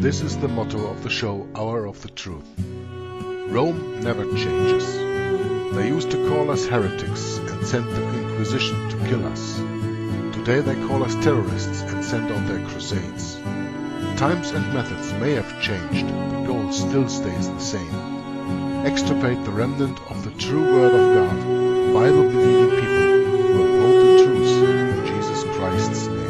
This is the motto of the show Hour of the Truth. Rome never changes. They used to call us heretics and sent the Inquisition to kill us. Today they call us terrorists and send on their crusades. Times and methods may have changed, but the goal still stays the same. Extirpate the remnant of the true Word of God, Bible-believing people who uphold the truth in Jesus Christ's name.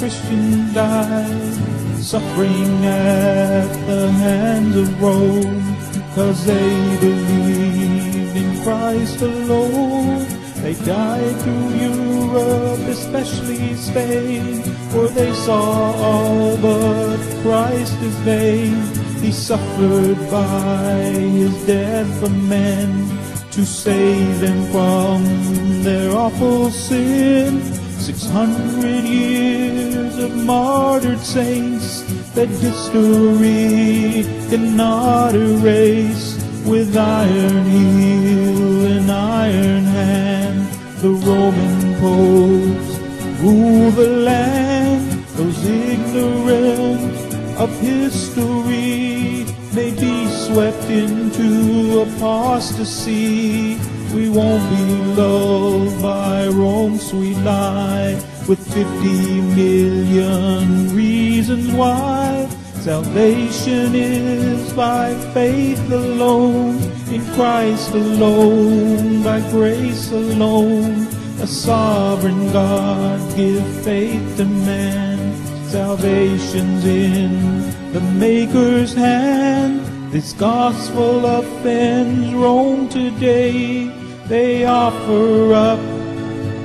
Christian died, suffering at the hands of Rome, cause they believed in Christ alone. They died through Europe, especially Spain, for they saw all but Christ as vain. He suffered by his death for men, to save them from their awful sin. 600 years of martyred saints that history cannot erase. With iron heel and iron hand, the Roman popes rule the land. Those ignorant of history may be swept into apostasy. We won't be lulled by Rome's sweet lie, with 50 million reasons why. Salvation is by faith alone, in Christ alone, by grace alone. A sovereign God give faith to man, salvation's in the Maker's hand. This gospel offends Rome today. They offer up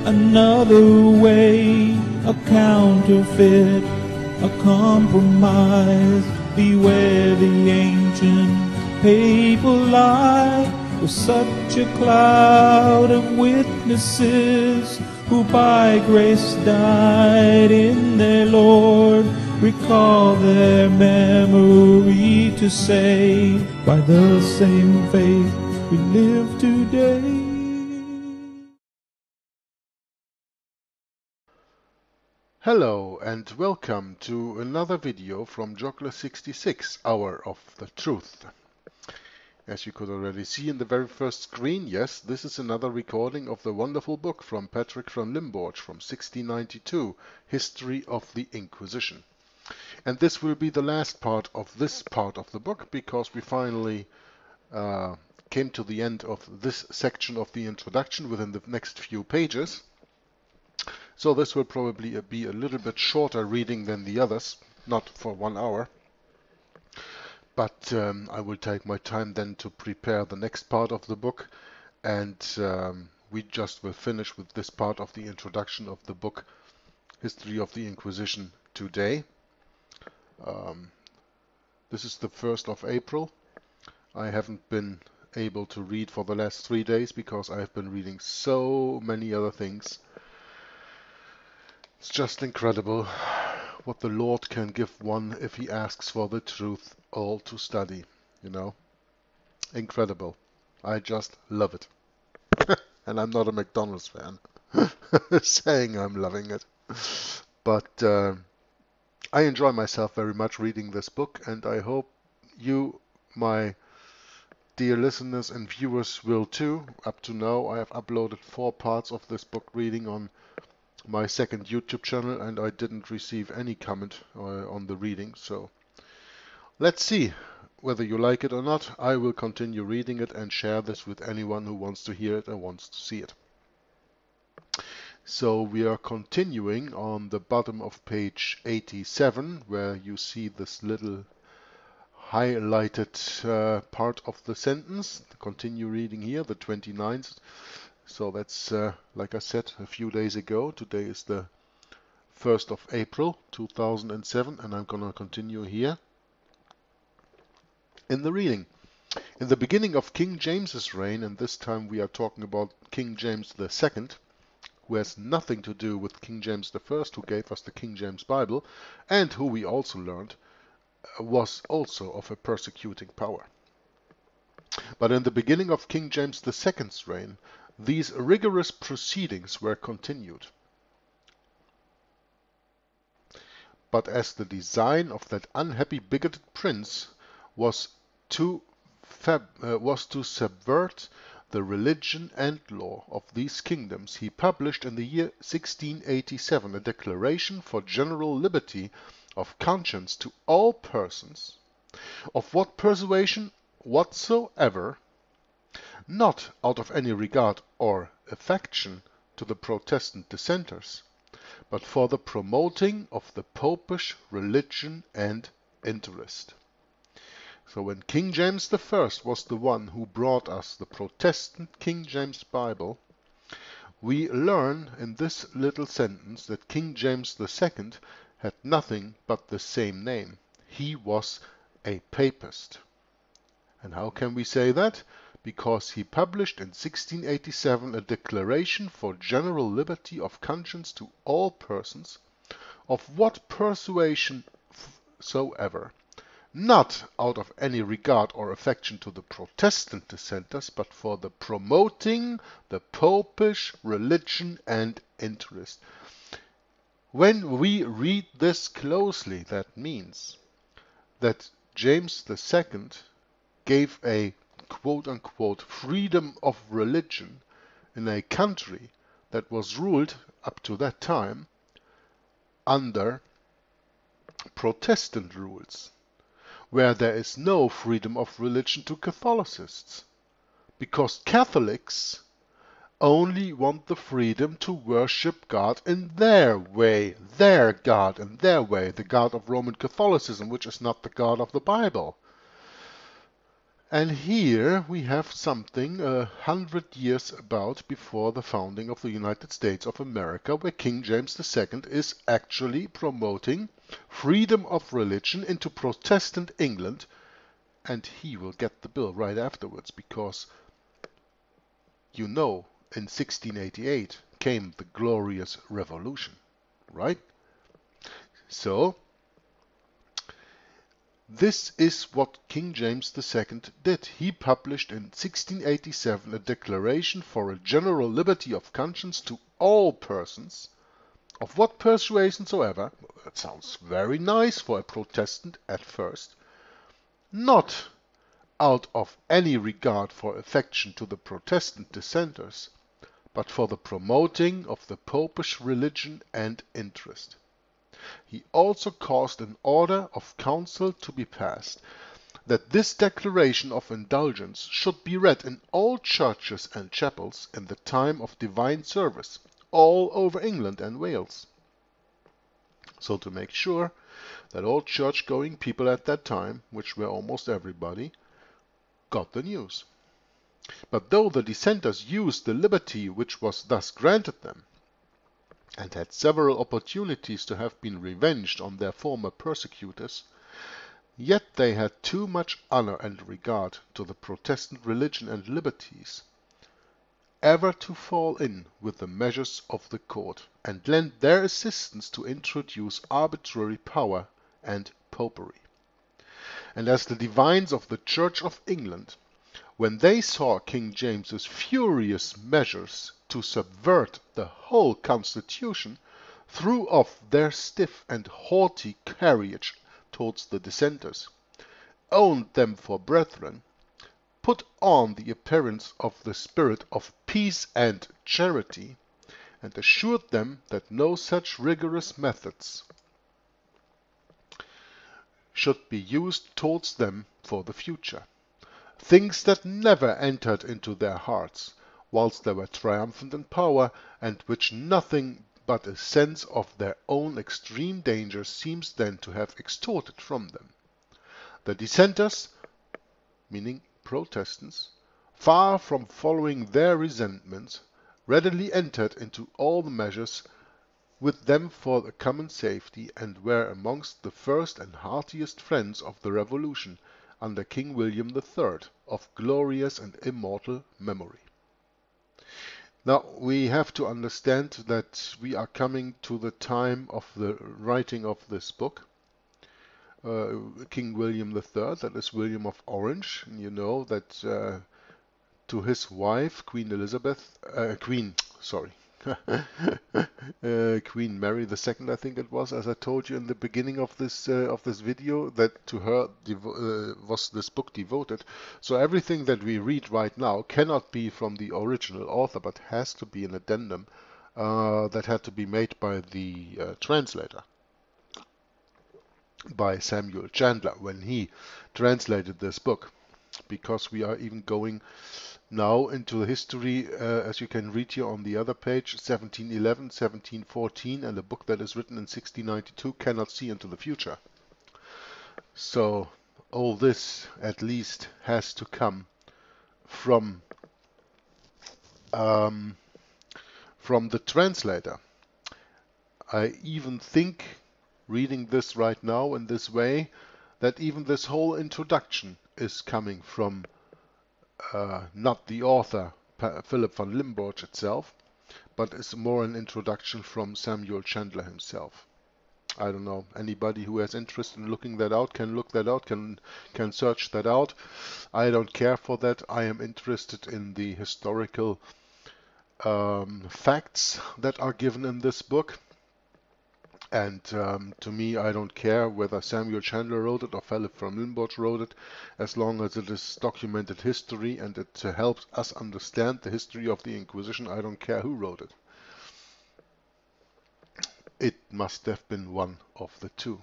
another way, a counterfeit, a compromise. Beware the ancient papal lie, with such a cloud of witnesses who by grace died in their Lord. Recall their memory to say, by the same faith we live today. Hello and welcome to another video from Joggler 66, Hour of the Truth. As you could already see in the very first screen, yes, this is another recording of the wonderful book from Patrick van Limborch from 1692, History of the Inquisition. And this will be the last part of this part of the book, because we finally came to the end of this section of the introduction within the next few pages. So this will probably be a little bit shorter reading than the others, not for 1 hour. But I will take my time then to prepare the next part of the book, and we just will finish with this part of the introduction of the book History of the Inquisition today. This is the 1st of April. I haven't been able to read for the last 3 days because I've been reading so many other things. It's just incredible what the Lord can give one if he asks for the truth, all to study, you know. Incredible. I just love it. And I'm not a McDonald's fan saying I'm loving it. But I enjoy myself very much reading this book, and I hope you, my dear listeners and viewers, will too. Up to now I have uploaded 4 parts of this book reading on my 2nd YouTube channel, and I didn't receive any comment on the reading, so let's see whether you like it or not. I will continue reading it and share this with anyone who wants to hear it and wants to see it. So we are continuing on the bottom of page 87, where you see this little highlighted part of the sentence. Continue reading here, the 29th. So that's, like I said, a few days ago. Today is the 1st of April, 2007, and I'm going to continue here in the reading. In the beginning of King James's reign, and this time we are talking about King James II, who has nothing to do with King James I, who gave us the King James Bible, and who we also learned was also of a persecuting power. But in the beginning of King James II's reign, these rigorous proceedings were continued. But as the design of that unhappy bigoted prince was to subvert the religion and law of these kingdoms, he published in the year 1687 a declaration for general liberty of conscience to all persons, of what persuasion whatsoever, not out of any regard or affection to the Protestant dissenters, but for the promoting of the Popish religion and interest. So when King James I was the one who brought us the Protestant King James Bible, we learn in this little sentence that King James II had nothing but the same name. He was a papist. And how can we say that? Because he published in 1687 a declaration for general liberty of conscience to all persons, of what persuasion soever, not out of any regard or affection to the Protestant dissenters, but for the promoting the Popish religion and interest. When we read this closely, that means that James II gave a quote-unquote freedom of religion in a country that was ruled up to that time under Protestant rules, where there is no freedom of religion to Catholicists, because Catholics only want the freedom to worship God in their way, their God in their way, the God of Roman Catholicism, which is not the God of the Bible. And here we have something 100 years about before the founding of the United States of America, where King James II is actually promoting freedom of religion into Protestant England, and he will get the bill right afterwards, because you know in 1688 came the Glorious Revolution, right? So this is what King James II did. He published in 1687 a declaration for a general liberty of conscience to all persons, of what persuasion soever. That sounds very nice for a Protestant at first. Not out of any regard for affection to the Protestant dissenters, but for the promoting of the Popish religion and interest. He also caused an order of council to be passed, that this declaration of indulgence should be read in all churches and chapels in the time of divine service, all over England and Wales. So to make sure that all church-going people at that time, which were almost everybody, got the news. But though the dissenters used the liberty which was thus granted them, and had several opportunities to have been revenged on their former persecutors, yet they had too much honor and regard to the Protestant religion and liberties ever to fall in with the measures of the court, and lend their assistance to introduce arbitrary power and popery. And as the divines of the Church of England, when they saw King James's furious measures to subvert the whole constitution, threw off their stiff and haughty carriage towards the dissenters, owned them for brethren, put on the appearance of the spirit of peace and charity, and assured them that no such rigorous methods should be used towards them for the future, things that never entered into their hearts, whilst they were triumphant in power, and which nothing but a sense of their own extreme danger seems then to have extorted from them. The dissenters, meaning Protestants, far from following their resentments, readily entered into all the measures with them for the common safety, and were amongst the first and heartiest friends of the Revolution, under King William III, of glorious and immortal memory. Now we have to understand that we are coming to the time of the writing of this book. King William III, that is William of Orange, and you know that to his wife Queen Elizabeth, Queen Mary II, I think it was, as I told you in the beginning of this video, that to her was this book devoted. So everything that we read right now cannot be from the original author, but has to be an addendum that had to be made by the translator, by Samuel Chandler, when he translated this book, because we are even going now into the history, as you can read here on the other page, 1711, 1714, and a book that is written in 1692 cannot see into the future. So all this at least has to come from the translator. I even think, reading this right now in this way, that even this whole introduction is coming from not the author Philip van Limborch itself, but it's more an introduction from Samuel Chandler himself. I don't know, anybody who has interest in looking that out can look that out, can search that out. I don't care for that. I am interested in the historical facts that are given in this book. And to me, I don't care whether Samuel Chandler wrote it or Philip van Limborch wrote it, as long as it is documented history and it helps us understand the history of the Inquisition. I don't care who wrote it. It must have been one of the two.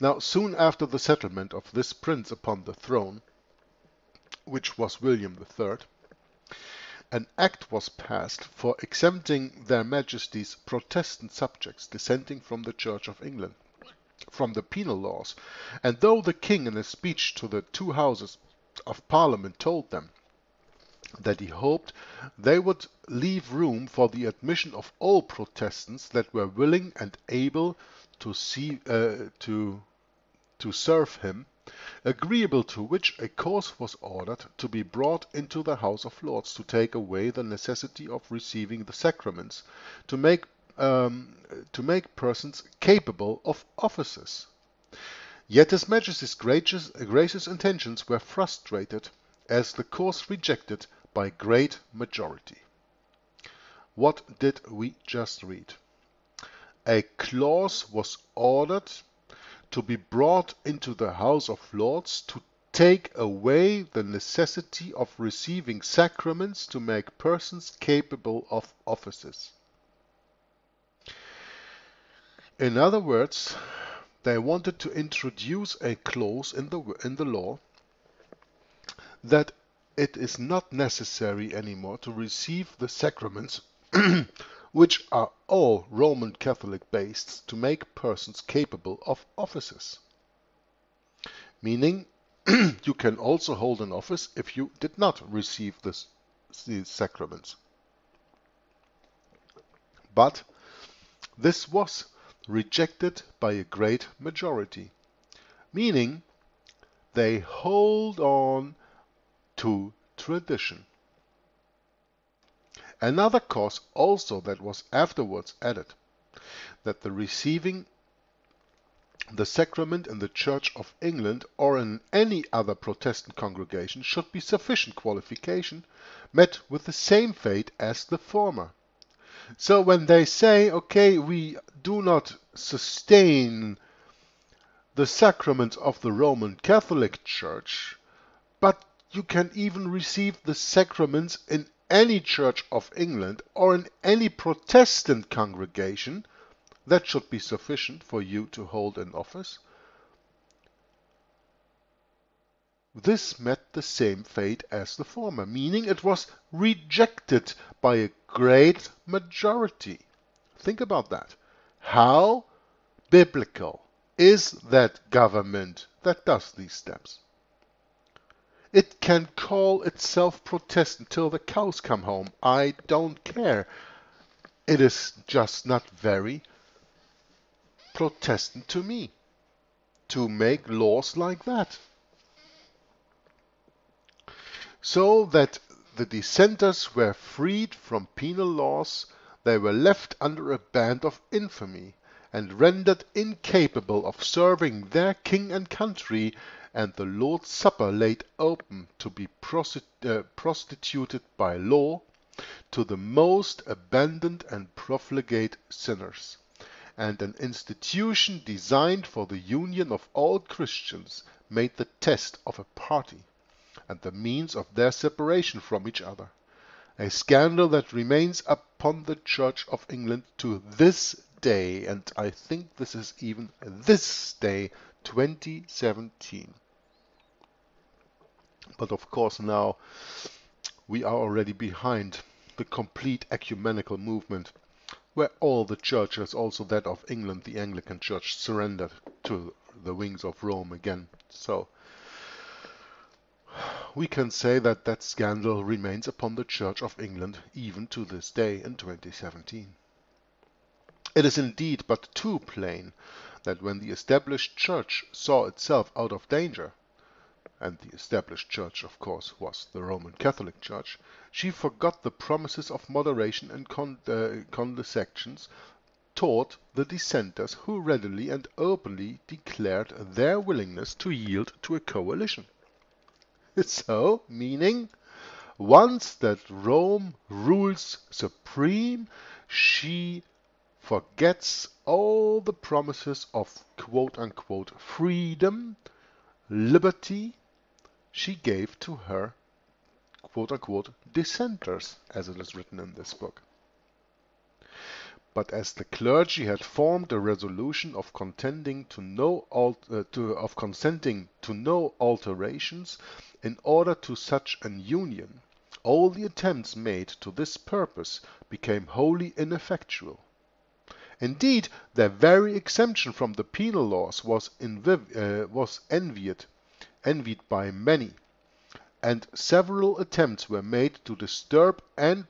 Now, soon after the settlement of this prince upon the throne, which was William III, an act was passed for exempting their majesties' Protestant subjects dissenting from the Church of England from the penal laws, and though the king in his speech to the two houses of Parliament told them that he hoped they would leave room for the admission of all Protestants that were willing and able to serve him, agreeable to which a cause was ordered to be brought into the House of Lords to take away the necessity of receiving the sacraments, to make persons capable of offices. Yet his Majesty's gracious intentions were frustrated, as the cause rejected by great majority. What did we just read? A clause was ordered to be brought into the House of Lords to take away the necessity of receiving sacraments to make persons capable of offices. In other words, they wanted to introduce a clause in the law that it is not necessary anymore to receive the sacraments which are all Roman Catholic based, to make persons capable of offices. Meaning, you can also hold an office if you did not receive these sacraments. But this was rejected by a great majority. Meaning, they hold on to tradition. Another cause also that was afterwards added, that the receiving the sacrament in the Church of England or in any other Protestant congregation should be sufficient qualification, met with the same fate as the former. So when they say, okay, we do not sustain the sacrament of the Roman Catholic Church, but you can even receive the sacraments in any Church of England or in any Protestant congregation, that should be sufficient for you to hold an office. This met the same fate as the former, meaning it was rejected by a great majority. Think about that. How biblical is that government that does these steps? It can call itself Protestant till the cows come home. I don't care. It is just not very Protestant to me to make laws like that. So that the dissenters were freed from penal laws, they were left under a ban of infamy, and rendered incapable of serving their king and country, and the Lord's Supper laid open to be prostituted by law to the most abandoned and profligate sinners, and an institution designed for the union of all Christians made the test of a party and the means of their separation from each other, a scandal that remains upon the Church of England to this day, and I think this is even this day, 2017. But of course now we are already behind the complete ecumenical movement, where all the churches, also that of England, the Anglican Church, surrendered to the wings of Rome again. So we can say that that scandal remains upon the Church of England even to this day in 2017. It is indeed but too plain that when the established Church saw itself out of danger, and the established Church, of course, was the Roman Catholic Church, she forgot the promises of moderation and condescensions toward the dissenters, who readily and openly declared their willingness to yield to a coalition. So, meaning, once that Rome rules supreme, she forgets all the promises of quote-unquote freedom, liberty, she gave to her quote-unquote dissenters, as it is written in this book. But as the clergy had formed a resolution of consenting to no alterations in order to such an union, all the attempts made to this purpose became wholly ineffectual. Indeed, their very exemption from the penal laws was envied by many, and several attempts were made to disturb and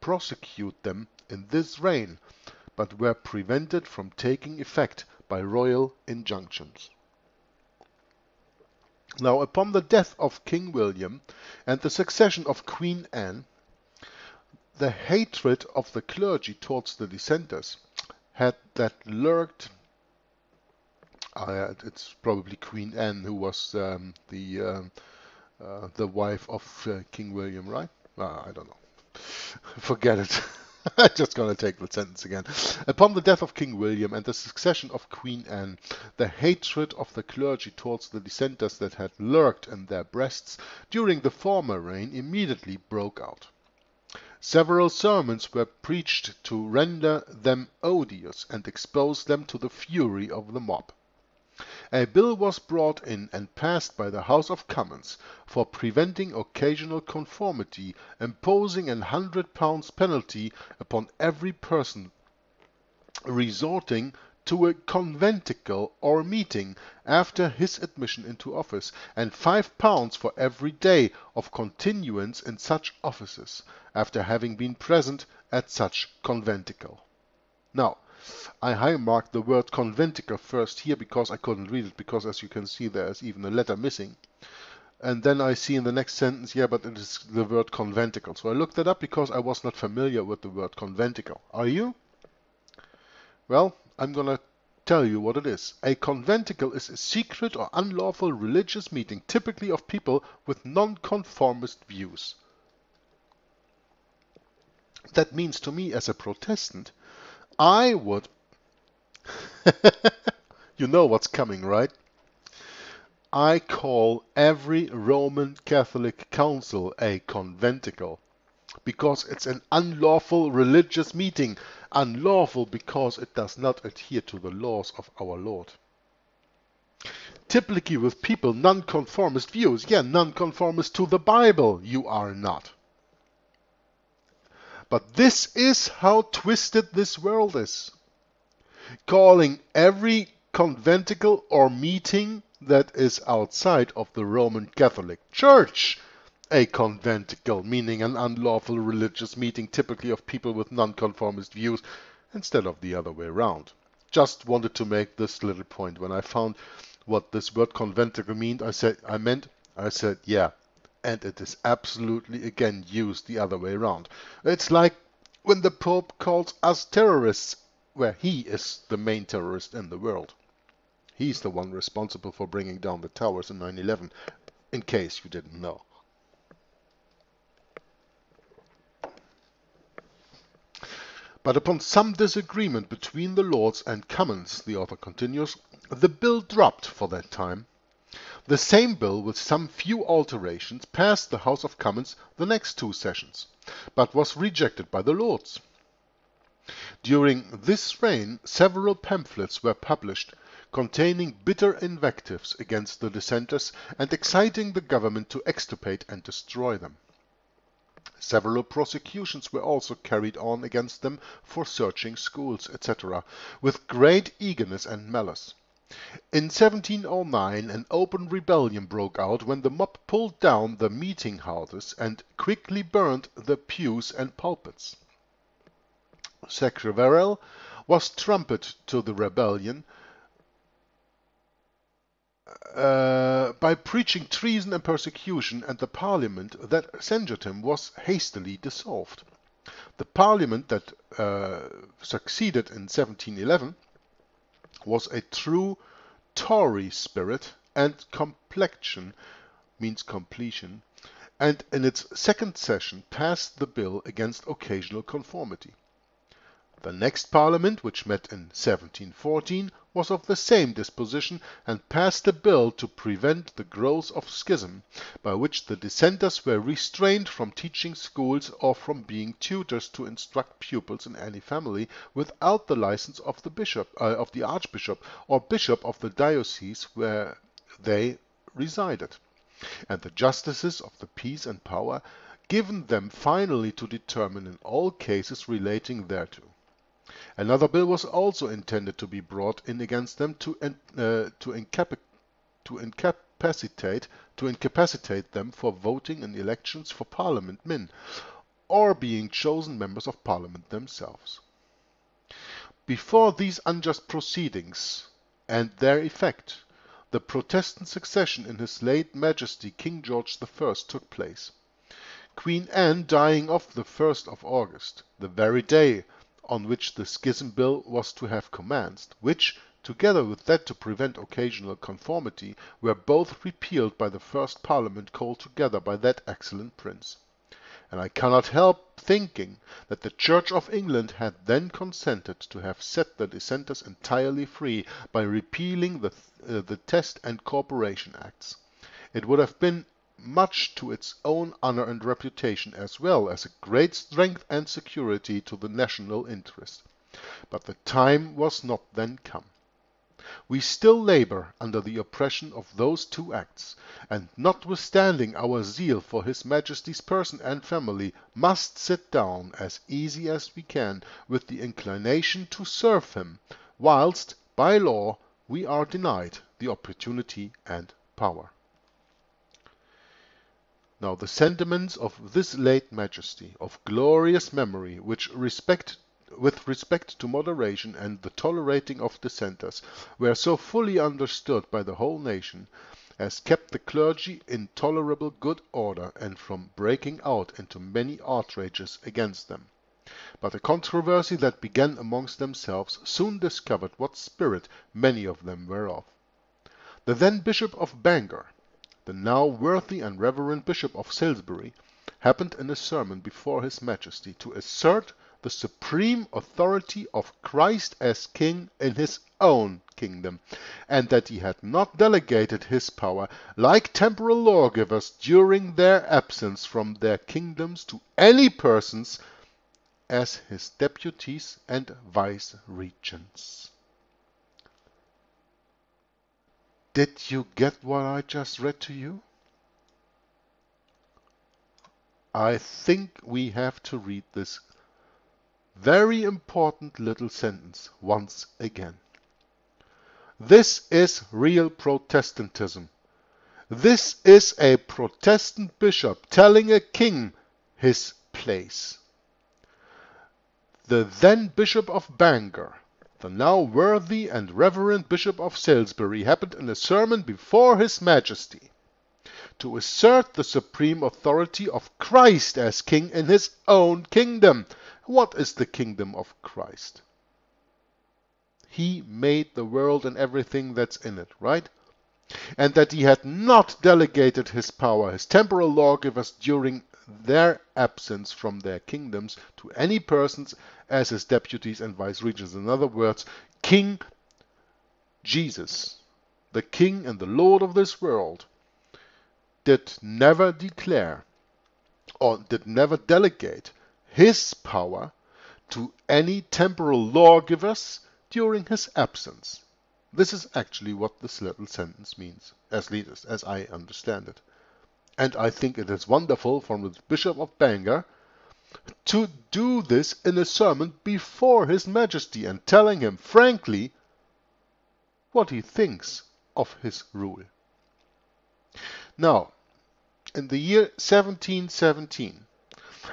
prosecute them in this reign, but were prevented from taking effect by royal injunctions. Now, upon the death of King William and the succession of Queen Anne, the hatred of the clergy towards the dissenters it's probably Queen Anne who was the wife of King William, right? I don't know. Forget it. I'm just going to take the sentence again. Upon the death of King William and the succession of Queen Anne, the hatred of the clergy towards the dissenters that had lurked in their breasts during the former reign immediately broke out. Several sermons were preached to render them odious and expose them to the fury of the mob. A bill was brought in and passed by the House of Commons for preventing occasional conformity, imposing a £100 penalty upon every person resorting to a conventicle or meeting after his admission into office, and £5 for every day of continuance in such offices, after having been present at such conventicle. Now, I highmarked the word conventicle first here because I couldn't read it, because as you can see there is even a letter missing. And then I see in the next sentence, yeah, but it is the word conventicle. So I looked that up because I was not familiar with the word conventicle. Are you? Well, I'm going to tell you what it is. A conventicle is a secret or unlawful religious meeting, typically of people with nonconformist views. That means to me as a Protestant, I would you know what's coming, right? I call every Roman Catholic council a conventicle, because it's an unlawful religious meeting. Unlawful because it does not adhere to the laws of our Lord. Typically with people nonconformist views. Yeah, nonconformist to the Bible. You are not. But this is how twisted this world is. Calling every conventicle or meeting that is outside of the Roman Catholic Church a conventicle, meaning an unlawful religious meeting typically of people with nonconformist views, instead of the other way around. Just wanted to make this little point. When I found what this word conventicle meant, I said, yeah, and it is absolutely again used the other way around. It's like when the Pope calls us terrorists, where he is the main terrorist in the world. He's the one responsible for bringing down the towers in 9/11, in case you didn't know. But upon some disagreement between the Lords and Commons, the author continues, the bill dropped for that time. The same bill, with some few alterations, passed the House of Commons the next two sessions, but was rejected by the Lords. During this reign, several pamphlets were published containing bitter invectives against the dissenters and exciting the government to extirpate and destroy them. Several prosecutions were also carried on against them for searching schools, etc., with great eagerness and malice. In 1709 an open rebellion broke out when the mob pulled down the meeting houses and quickly burned the pews and pulpits. Sacheverell was trumpet to the rebellion by preaching treason and persecution, and the parliament that censured him was hastily dissolved. The parliament that succeeded in 1711 was a true Tory spirit and complexion, means completion, and in its second session passed the bill against occasional conformity. The next parliament, which met in 1714, was of the same disposition and passed a bill to prevent the growth of schism, by which the dissenters were restrained from teaching schools or from being tutors to instruct pupils in any family without the license of the bishop, of the archbishop or bishop of the diocese where they resided, and the justices of the peace and power given them finally to determine in all cases relating thereto. Another bill was also intended to be brought in against them to incapacitate them for voting in elections for parliament men, or being chosen members of parliament themselves. Before these unjust proceedings and their effect, the Protestant succession in his late Majesty King George I took place. Queen Anne dying off the 1st of August, the very day on which the schism bill was to have commenced, which, together with that to prevent occasional conformity, were both repealed by the first parliament called together by that excellent prince. And I cannot help thinking that the Church of England had then consented to have set the dissenters entirely free by repealing the Test and Corporation Acts. It would have been much to its own honor and reputation, as well as a great strength and security to the national interest. But the time was not then come. We still labor under the oppression of those two acts, and notwithstanding our zeal for His Majesty's person and family, must sit down as easy as we can with the inclination to serve him, whilst by law we are denied the opportunity and power. Now the sentiments of this late Majesty, of glorious memory, with respect to moderation and the tolerating of dissenters, were so fully understood by the whole nation, as kept the clergy in tolerable good order and from breaking out into many outrages against them. But a controversy that began amongst themselves soon discovered what spirit many of them were of. The then Bishop of Bangor, the now worthy and reverend Bishop of Salisbury, happened in a sermon before His Majesty to assert the supreme authority of Christ as King in His own kingdom, and that He had not delegated His power, like temporal lawgivers, during their absence from their kingdoms to any persons as His deputies and vice-regents. Did you get what I just read to you? I think we have to read this very important little sentence once again. This is real Protestantism. This is a Protestant bishop telling a king his place. The then Bishop of Bangor, the now worthy and reverend Bishop of Salisbury, happened in a sermon before His Majesty to assert the supreme authority of Christ as king in his own kingdom. What is the kingdom of Christ? He made the world and everything that's in it, right? And that he had not delegated his power, his temporal lawgivers, during their absence from their kingdoms to any persons as his deputies and vice-regents. In other words, King Jesus, the King and the Lord of this world, did never declare or did never delegate his power to any temporal lawgivers during his absence. This is actually what this little sentence means, as I understand it. And I think it is wonderful from the Bishop of Bangor to do this in a sermon before His Majesty and telling him frankly what he thinks of his rule. Now, in the year 1717,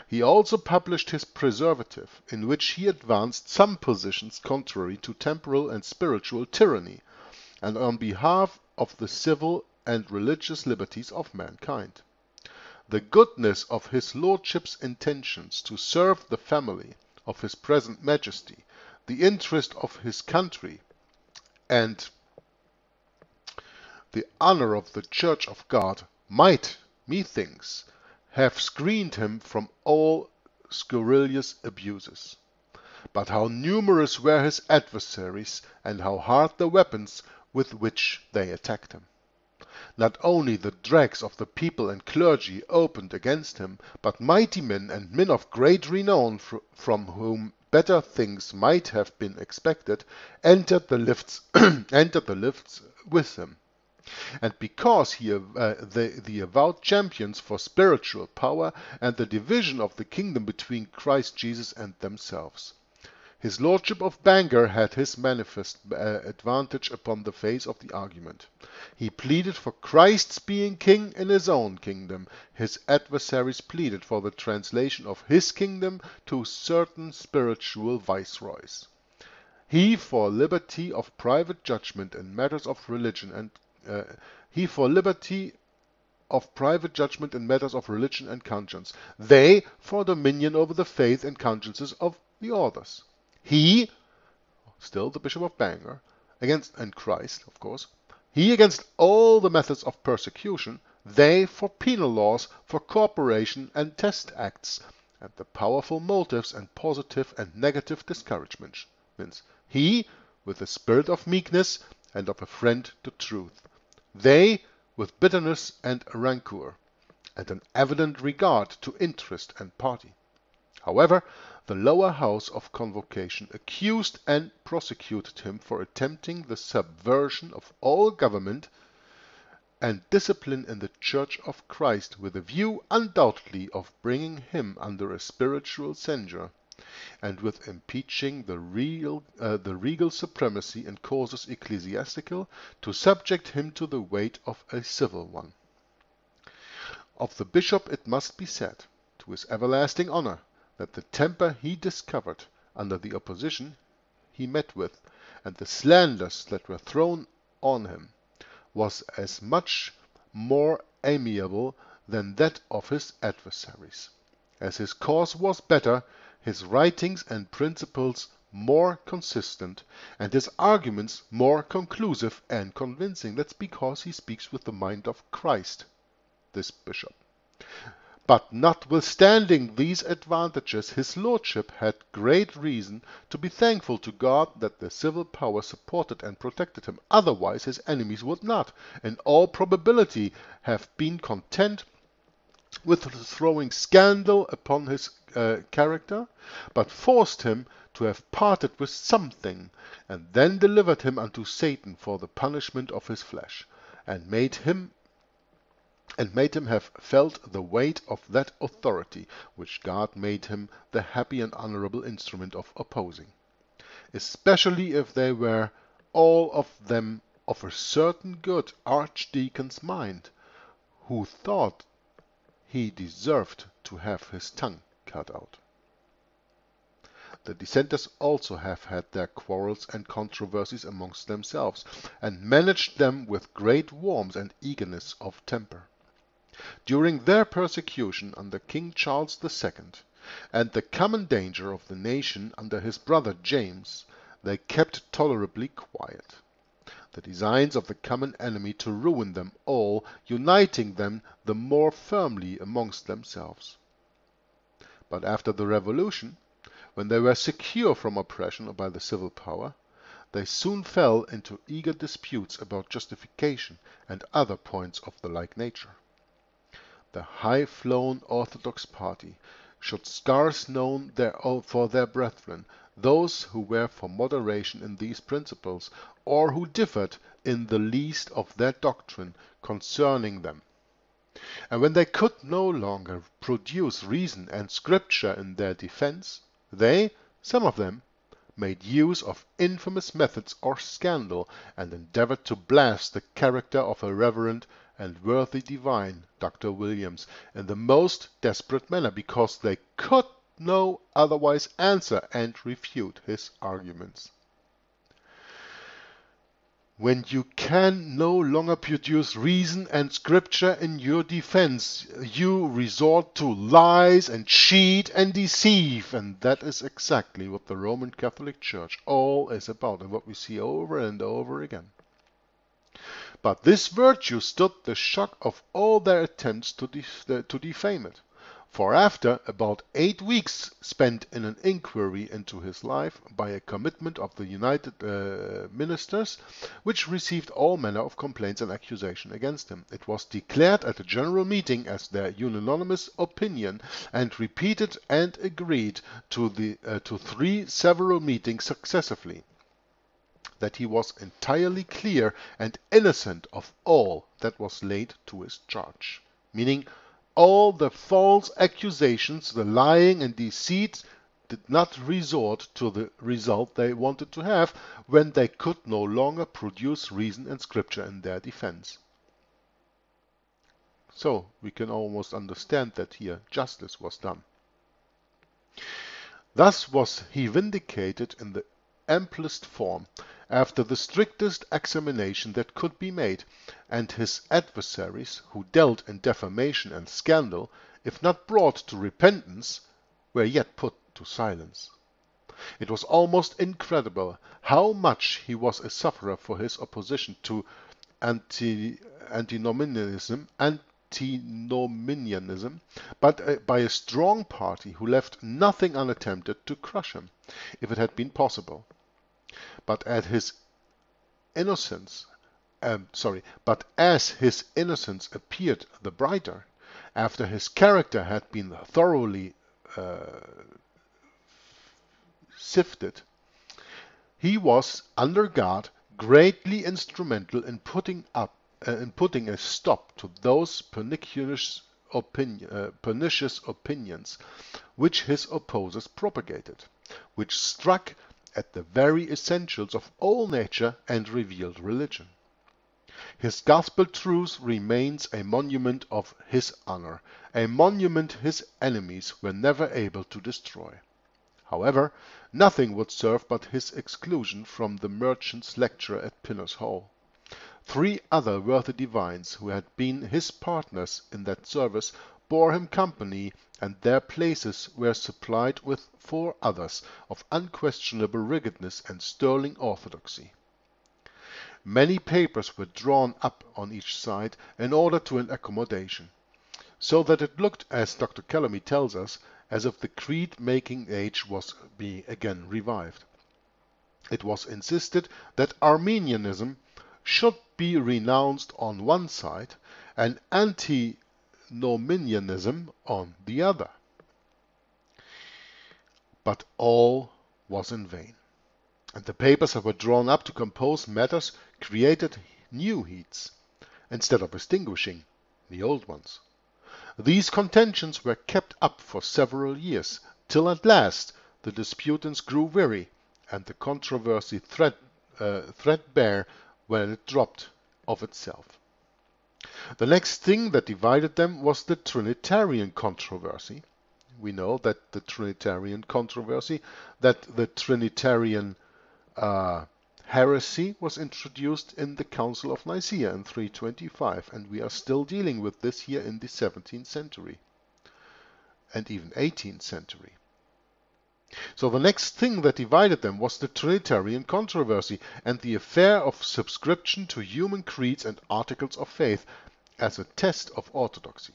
he also published his Preservative, in which he advanced some positions contrary to temporal and spiritual tyranny, and on behalf of the civil and religious liberties of mankind. The goodness of his lordship's intentions to serve the family of his present majesty, the interest of his country, and the honor of the Church of God might, methinks, have screened him from all scurrilous abuses. But how numerous were his adversaries, and how hard the weapons with which they attacked him! Not only the dregs of the people and clergy opened against him, but mighty men and men of great renown, from whom better things might have been expected, entered the lists with him. And because the avowed champions for spiritual power and the division of the kingdom between Christ Jesus and themselves. His Lordship of Bangor had his manifest advantage upon the face of the argument. He pleaded for Christ's being king in his own kingdom. His adversaries pleaded for the translation of his kingdom to certain spiritual viceroys. He for liberty of private judgment in matters of religion and conscience. They for dominion over the faith and consciences of the orders. He, still the Bishop of Bangor, and Christ, of course, he against all the methods of persecution, they for penal laws, for corporation and test acts, and the powerful motives and positive and negative discouragements. He, with the spirit of meekness and of a friend to truth. They with bitterness and rancour, and an evident regard to interest and party. However, the lower house of convocation accused and prosecuted him for attempting the subversion of all government and discipline in the Church of Christ, with a view undoubtedly of bringing him under a spiritual censure, and with impeaching the regal supremacy in causes ecclesiastical, to subject him to the weight of a civil one. Of the bishop it must be said, to his everlasting honour, that the temper he discovered under the opposition he met with, and the slanders that were thrown on him, was as much more amiable than that of his adversaries. As his cause was better, his writings and principles more consistent, and his arguments more conclusive and convincing. That's because he speaks with the mind of Christ, this bishop. But notwithstanding these advantages, his lordship had great reason to be thankful to God that the civil power supported and protected him. Otherwise his enemies would not, in all probability, have been content with throwing scandal upon his character, but forced him to have parted with something, and then delivered him unto Satan for the punishment of his flesh, and made him have felt the weight of that authority which God made him the happy and honorable instrument of opposing, especially if they were all of them of a certain good archdeacon's mind, who thought he deserved to have his tongue cut out. The dissenters also have had their quarrels and controversies amongst themselves, and managed them with great warmth and eagerness of temper. during their persecution under King Charles II, and the common danger of the nation under his brother James, they kept tolerably quiet. The designs of the common enemy to ruin them all, uniting them the more firmly amongst themselves. But after the Revolution, when they were secure from oppression by the civil power, they soon fell into eager disputes about justification and other points of the like nature. The high-flown Orthodox party should scarce known for their brethren those who were for moderation in these principles, or who differed in the least of their doctrine concerning them. And when they could no longer produce reason and scripture in their defence, they, some of them, made use of infamous methods or scandal, and endeavoured to blast the character of a reverend and worthy divine, Dr. Williams, in the most desperate manner, because they could no otherwise answer and refute his arguments. When you can no longer produce reason and scripture in your defense, you resort to lies and cheat and deceive, and that is exactly what the Roman Catholic Church all is about, and what we see over and over again. But this virtue stood the shock of all their attempts to defame it. For after about 8 weeks spent in an inquiry into his life by a commitment of the United Ministers, which received all manner of complaints and accusation against him, it was declared at a general meeting as their unanimous opinion, and repeated and agreed to three several meetings successively, that he was entirely clear and innocent of all that was laid to his charge, meaning all the false accusations, the lying and deceit did not resort to the result they wanted to have when they could no longer produce reason and scripture in their defense. So we can almost understand that here justice was done. Thus was he vindicated in the amplest form, after the strictest examination that could be made, and his adversaries, who dealt in defamation and scandal, if not brought to repentance, were yet put to silence. It was almost incredible how much he was a sufferer for his opposition to antinomianism, but by a strong party who left nothing unattempted to crush him, if it had been possible. But as his innocence appeared the brighter, after his character had been thoroughly sifted, he was, under God, greatly instrumental in putting a stop to those pernicious opinions which his opposers propagated, which struck at the very essentials of all nature and revealed religion. His gospel truth remains a monument of his honor, a monument his enemies were never able to destroy. However, nothing would serve but his exclusion from the Merchant's lecture at Pinner's Hall. Three other worthy divines who had been his partners in that service bore him company, and their places were supplied with 4 others of unquestionable rigidness and sterling orthodoxy. Many papers were drawn up on each side in order to an accommodation, so that it looked, as Dr. Calamy tells us, as if the creed-making age was being again revived. It was insisted that Arminianism should be renounced on one side and antinomianism on the other. But all was in vain, and the papers that were drawn up to compose matters created new heats, instead of extinguishing the old ones. These contentions were kept up for several years, till at last the disputants grew weary, and the controversy threadbare when it dropped of itself. The next thing that divided them was the Trinitarian controversy. We know that the Trinitarian Heresy was introduced in the Council of Nicaea in 325, and we are still dealing with this here in the 17th century and even 18th century. So the next thing that divided them was the Trinitarian controversy and the affair of subscription to human creeds and articles of faith as a test of orthodoxy.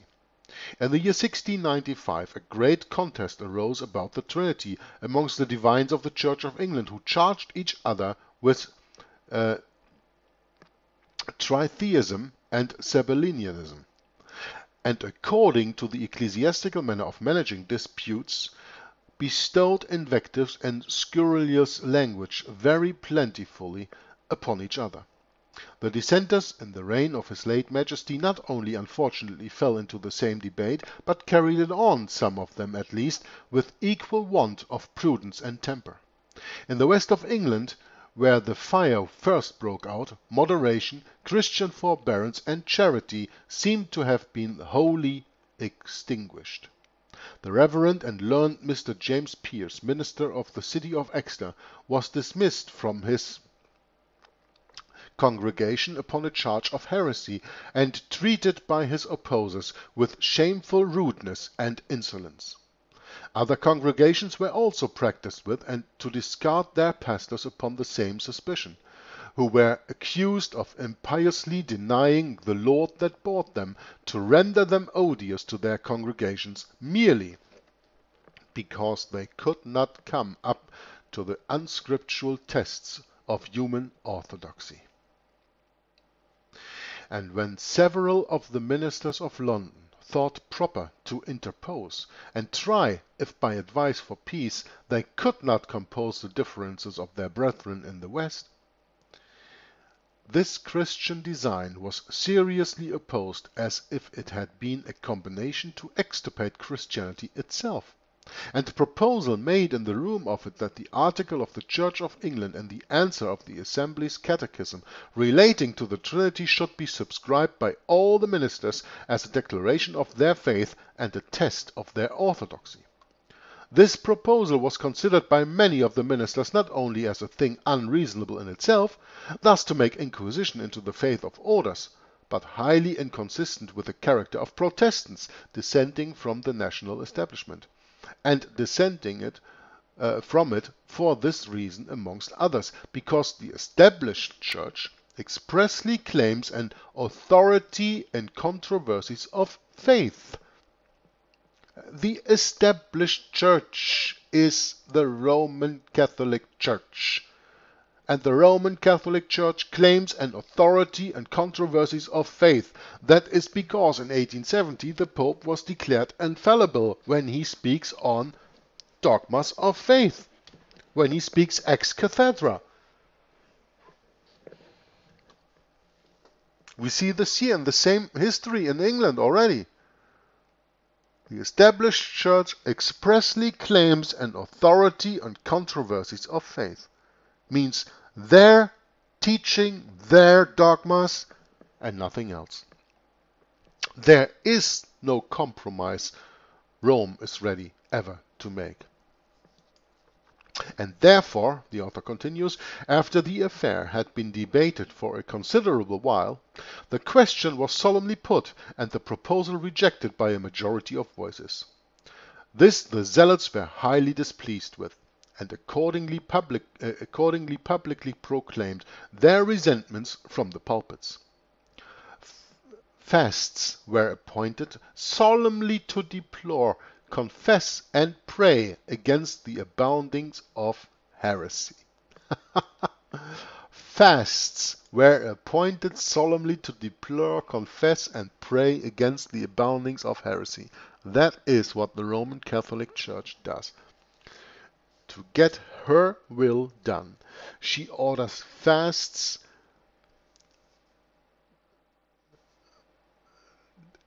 In the year 1695, a great contest arose about the Trinity amongst the divines of the Church of England, who charged each other with tritheism and Sabellianism. And according to the ecclesiastical manner of managing disputes, bestowed invectives and scurrilous language very plentifully upon each other. The dissenters in the reign of his late Majesty not only unfortunately fell into the same debate, but carried it on, some of them at least, with equal want of prudence and temper. In the west of England, where the fire first broke out, moderation, Christian forbearance, and charity seemed to have been wholly extinguished. The reverend and learned Mr. James Pierce, minister of the city of Exeter, was dismissed from his congregation upon a charge of heresy, and treated by his opposers with shameful rudeness and insolence. Other congregations were also practised with and to discard their pastors upon the same suspicion, who were accused of impiously denying the Lord that bought them, to render them odious to their congregations merely because they could not come up to the unscriptural tests of human orthodoxy. And when several of the ministers of London thought proper to interpose and try if by advice for peace they could not compose the differences of their brethren in the West, this Christian design was seriously opposed, as if it had been a combination to extirpate Christianity itself, and the proposal made in the room of it that the article of the Church of England and the answer of the Assembly's Catechism relating to the Trinity should be subscribed by all the ministers as a declaration of their faith and a test of their orthodoxy. This proposal was considered by many of the ministers not only as a thing unreasonable in itself, thus to make inquisition into the faith of orders, but highly inconsistent with the character of Protestants dissenting from the national establishment, and dissenting from it for this reason, amongst others, because the established Church expressly claims an authority in controversies of faith. The established Church is the Roman Catholic Church, and the Roman Catholic Church claims an authority in controversies of faith. That is because in 1870 the Pope was declared infallible when he speaks on dogmas of faith, when he speaks ex cathedra. We see this here in the same history in England already. The established Church expressly claims an authority on controversies of faith. Means their teaching, their dogmas, and nothing else. There is no compromise Rome is ready ever to make. And therefore, the author continues, after the affair had been debated for a considerable while, the question was solemnly put, and the proposal rejected by a majority of voices. This the zealots were highly displeased with, and accordingly publicly proclaimed their resentments from the pulpits. Fasts were appointed solemnly to deplore, confess, and pray against the aboundings of heresy. Fasts were appointed solemnly to deplore, confess, and pray against the aboundings of heresy. That is what the Roman Catholic Church does. To get her will done, she orders fasts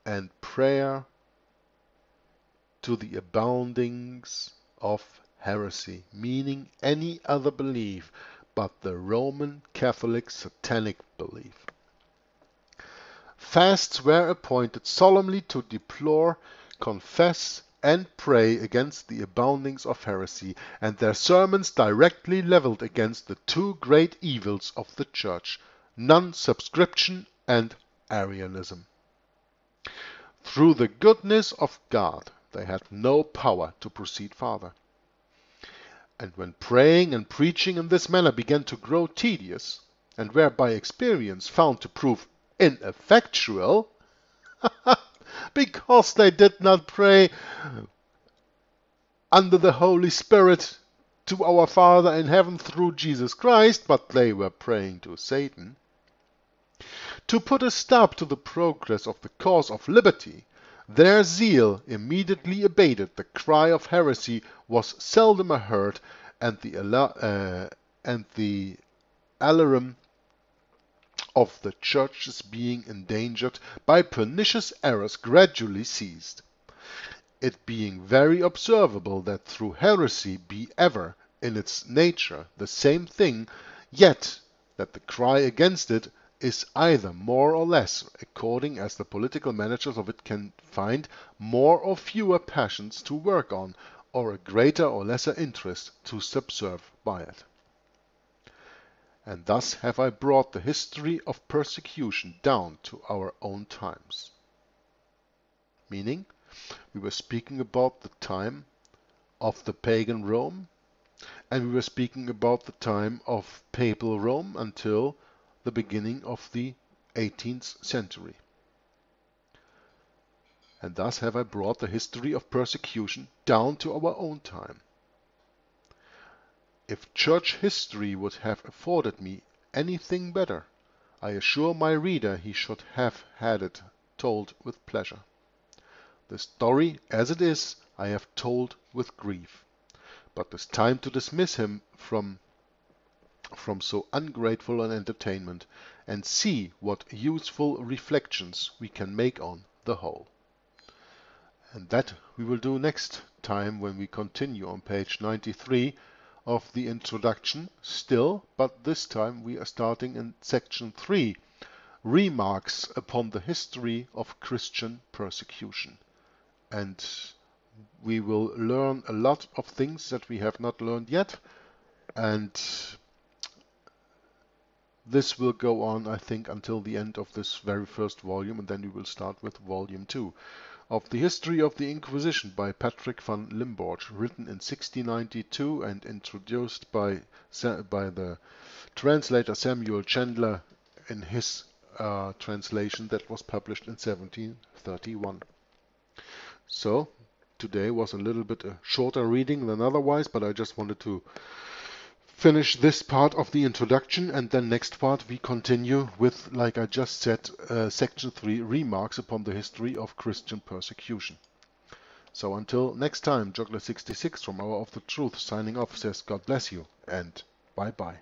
and prayer to the aboundings of heresy, meaning any other belief but the Roman Catholic Satanic belief. Fasts were appointed solemnly to deplore, confess, and pray against the aboundings of heresy, and their sermons directly levelled against the two great evils of the Church, non-subscription and Arianism. Through the goodness of God they had no power to proceed farther. And when praying and preaching in this manner began to grow tedious, and were by experience found to prove ineffectual, because they did not pray under the Holy Spirit to our Father in heaven through Jesus Christ, but they were praying to Satan, to put a stop to the progress of the cause of liberty, their zeal immediately abated, the cry of heresy was seldomer heard, and the alarum of the churches being endangered by pernicious errors gradually ceased, it being very observable that through heresy be ever in its nature the same thing, yet that the cry against it is either more or less, according as the political managers of it can find more or fewer passions to work on, or a greater or lesser interest to subserve by it. And thus have I brought the history of persecution down to our own times. Meaning, we were speaking about the time of the pagan Rome, and we were speaking about the time of papal Rome until the beginning of the 18th century. And thus have I brought the history of persecution down to our own time. If church history would have afforded me anything better, I assure my reader he should have had it told with pleasure. The story as it is I have told with grief, but 'tis time to dismiss him from so ungrateful an entertainment, and see what useful reflections we can make on the whole. And that we will do next time, when we continue on page 93 of the introduction still, but this time we are starting in section 3, Remarks upon the History of Christian Persecution. And we will learn a lot of things that we have not learned yet, and this will go on, I think, until the end of this very first volume, and then we will start with volume 2 of the History of the Inquisition by Patrick van Limborch, written in 1692 and introduced by the translator Samuel Chandler in his translation that was published in 1731. So today was a little bit a shorter reading than otherwise, but I just wanted to finish this part of the introduction, and then next part we continue with, like I just said, section 3, Remarks upon the History of Christian Persecution. So until next time, Joggler 66 from Hour of the Truth signing off says God bless you and bye bye.